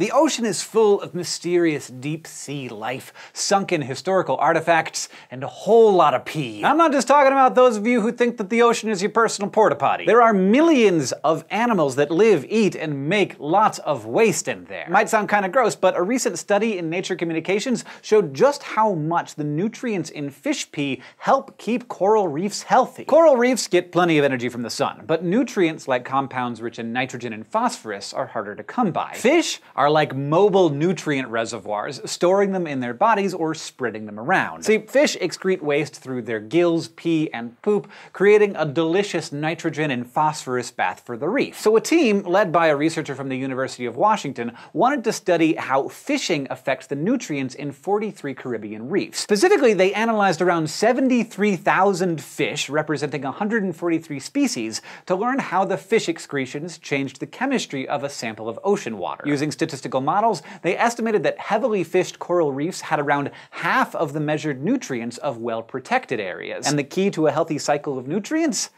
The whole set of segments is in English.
The ocean is full of mysterious deep-sea life, sunken historical artifacts, and a whole lot of pee. I'm not just talking about those of you who think that the ocean is your personal porta potty. There are millions of animals that live, eat, and make lots of waste in there. It might sound kind of gross, but a recent study in Nature Communications showed just how much the nutrients in fish pee help keep coral reefs healthy. Coral reefs get plenty of energy from the sun, but nutrients like compounds rich in nitrogen and phosphorus are harder to come by. Fish are like mobile nutrient reservoirs, storing them in their bodies or spreading them around. See, fish excrete waste through their gills, pee, and poop, creating a delicious nitrogen and phosphorus bath for the reef. So a team, led by a researcher from the University of Washington, wanted to study how fishing affects the nutrients in 43 Caribbean reefs. Specifically, they analyzed around 73,000 fish, representing 143 species, to learn how the fish excretions changed the chemistry of a sample of ocean water. Using statistical models, they estimated that heavily fished coral reefs had around half of the measured nutrients of well-protected areas. And the key to a healthy cycle of nutrients?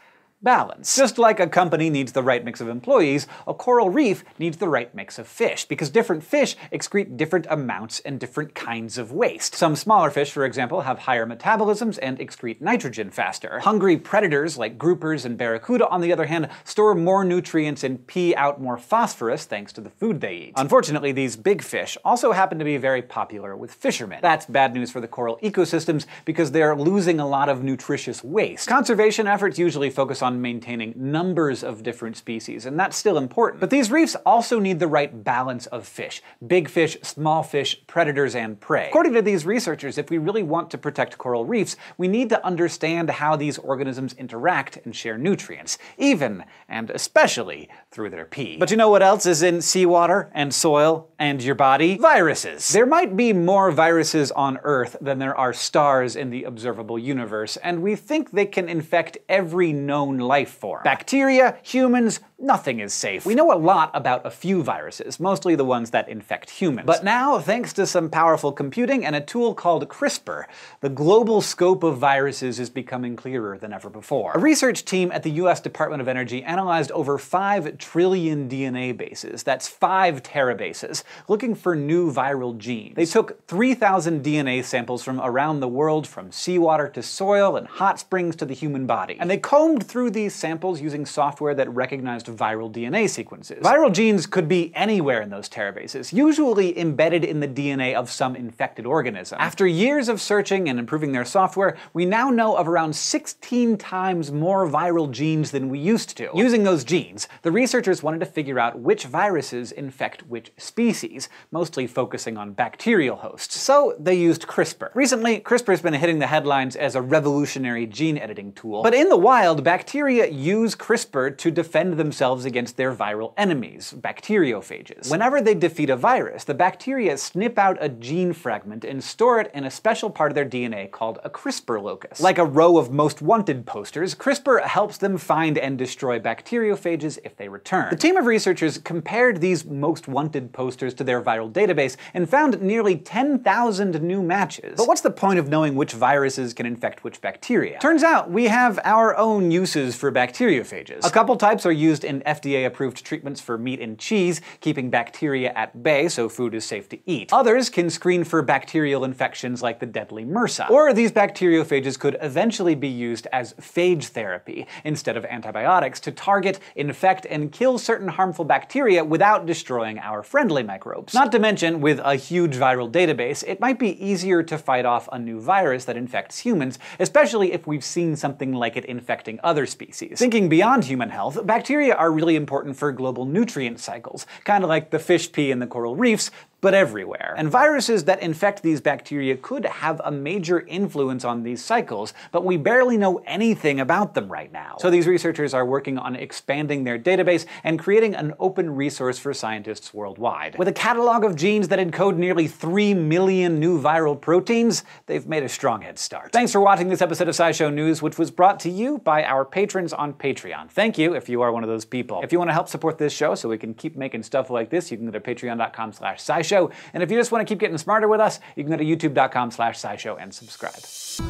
Balance. Just like a company needs the right mix of employees, a coral reef needs the right mix of fish, because different fish excrete different amounts and different kinds of waste. Some smaller fish, for example, have higher metabolisms and excrete nitrogen faster. Hungry predators like groupers and barracuda, on the other hand, store more nutrients and pee out more phosphorus thanks to the food they eat. Unfortunately, these big fish also happen to be very popular with fishermen. That's bad news for the coral ecosystems, because they're losing a lot of nutritious waste. Conservation efforts usually focus on maintaining numbers of different species, and that's still important. But these reefs also need the right balance of fish. Big fish, small fish, predators, and prey. According to these researchers, if we really want to protect coral reefs, we need to understand how these organisms interact and share nutrients, even, and especially, through their pee. But you know what else is in seawater, and soil, and your body? Viruses. There might be more viruses on Earth than there are stars in the observable universe, and we think they can infect every known life form. Bacteria, humans, nothing is safe. We know a lot about a few viruses, mostly the ones that infect humans. But now, thanks to some powerful computing and a tool called CRISPR, the global scope of viruses is becoming clearer than ever before. A research team at the US Department of Energy analyzed over 5 trillion DNA bases, that's 5 terabases, looking for new viral genes. They took 3,000 DNA samples from around the world, from seawater to soil and hot springs to the human body. And they combed through these samples using software that recognized viral DNA sequences. Viral genes could be anywhere in those terabases, usually embedded in the DNA of some infected organism. After years of searching and improving their software, we now know of around 16 times more viral genes than we used to. Using those genes, the researchers wanted to figure out which viruses infect which species, mostly focusing on bacterial hosts. So they used CRISPR. Recently, CRISPR's been hitting the headlines as a revolutionary gene editing tool, but in the wild, bacteria use CRISPR to defend themselves against their viral enemies, bacteriophages. Whenever they defeat a virus, the bacteria snip out a gene fragment and store it in a special part of their DNA called a CRISPR locus. Like a row of most wanted posters, CRISPR helps them find and destroy bacteriophages if they return. The team of researchers compared these most wanted posters to their viral database and found nearly 10,000 new matches. But what's the point of knowing which viruses can infect which bacteria? Turns out we have our own uses for bacteriophages. A couple types are used in FDA-approved treatments for meat and cheese, keeping bacteria at bay so food is safe to eat. Others can screen for bacterial infections like the deadly MRSA. Or these bacteriophages could eventually be used as phage therapy, instead of antibiotics, to target, infect, and kill certain harmful bacteria without destroying our friendly microbes. Not to mention, with a huge viral database, it might be easier to fight off a new virus that infects humans, especially if we've seen something like it infecting other species. Thinking beyond human health, bacteria are really important for global nutrient cycles, kind of like the fish pee in the coral reefs, but everywhere. And viruses that infect these bacteria could have a major influence on these cycles, but we barely know anything about them right now. So these researchers are working on expanding their database and creating an open resource for scientists worldwide. With a catalog of genes that encode nearly 3 million new viral proteins, they've made a strong head start. Thanks for watching this episode of SciShow News, which was brought to you by our patrons on Patreon. Thank you if you are one of those people. If you want to help support this show so we can keep making stuff like this, you can go to patreon.com/scishow. SciShow. And if you just want to keep getting smarter with us, you can go to youtube.com/SciShow and subscribe.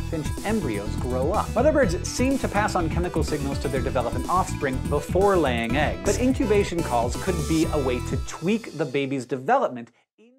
Finch embryos grow up. Mother birds seem to pass on chemical signals to their developing offspring before laying eggs, but incubation calls could be a way to tweak the baby's development